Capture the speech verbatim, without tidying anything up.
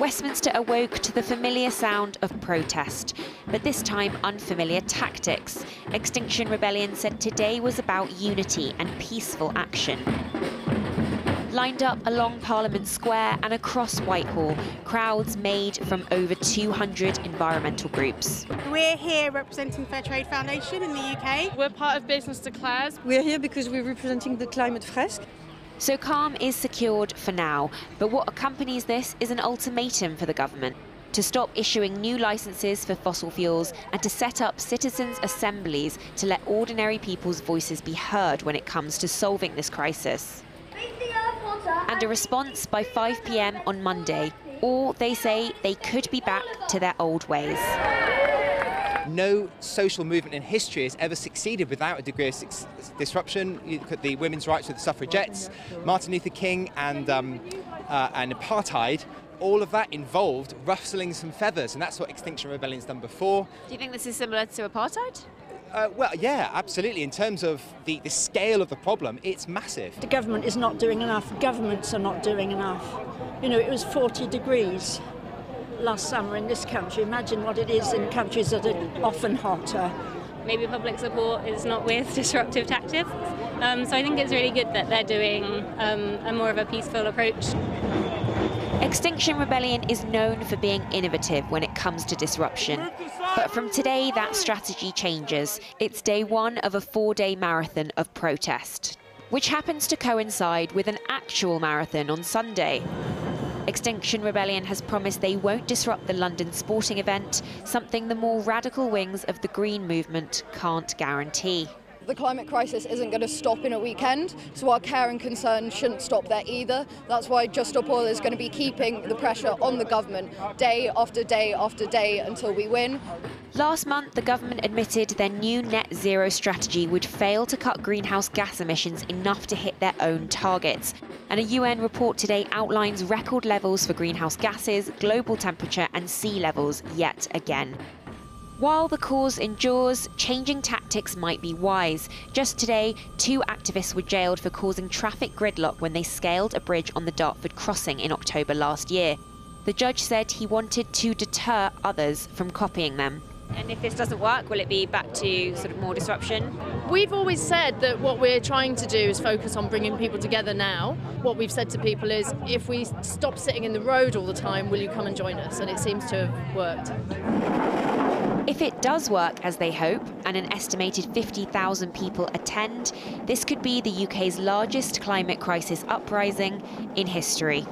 Westminster awoke to the familiar sound of protest, but this time unfamiliar tactics. Extinction Rebellion said today was about unity and peaceful action. Lined up along Parliament Square and across Whitehall, crowds made from over two hundred environmental groups. We're here representing Fairtrade Foundation in the U K. We're part of Business Declares. We're here because we're representing the climate fresque. So calm is secured for now, but what accompanies this is an ultimatum for the government to stop issuing new licenses for fossil fuels and to set up citizens' assemblies to let ordinary people's voices be heard when it comes to solving this crisis. And a response by five p m on Monday, or they say they could be back to their old ways. No social movement in history has ever succeeded without a degree of disruption. You look at the women's rights with the suffragettes, Martin Luther King and, um, uh, and apartheid. All of that involved ruffling some feathers, and that's what Extinction Rebellion's done before. Do you think this is similar to apartheid? Uh, well, yeah, absolutely. In terms of the, the scale of the problem, it's massive. The government is not doing enough. Governments are not doing enough. You know, it was forty degrees last summer in this country. Imagine what it is in countries that are often hotter. Maybe public support is not with disruptive tactics. Um, so I think it's really good that they're doing um, a more of a peaceful approach. Extinction Rebellion is known for being innovative when it comes to disruption. But from today, that strategy changes. It's day one of a four-day marathon of protest, which happens to coincide with an actual marathon on Sunday. Extinction Rebellion has promised they won't disrupt the London sporting event, something the more radical wings of the Green movement can't guarantee. The climate crisis isn't going to stop in a weekend, so our care and concern shouldn't stop there either. That's why Just Stop Oil is going to be keeping the pressure on the government day after day after day until we win. Last month, the government admitted their new net zero strategy would fail to cut greenhouse gas emissions enough to hit their own targets. And a U N report today outlines record levels for greenhouse gases, global temperature and sea levels yet again. While the cause endures, changing tactics might be wise. Just today, two activists were jailed for causing traffic gridlock when they scaled a bridge on the Dartford Crossing in October last year. The judge said he wanted to deter others from copying them. And if this doesn't work, will it be back to sort of more disruption? We've always said that what we're trying to do is focus on bringing people together now. What we've said to people is, if we stop sitting in the road all the time, will you come and join us? And it seems to have worked. If it does work, as they hope, and an estimated fifty thousand people attend, this could be the U K's largest climate crisis uprising in history.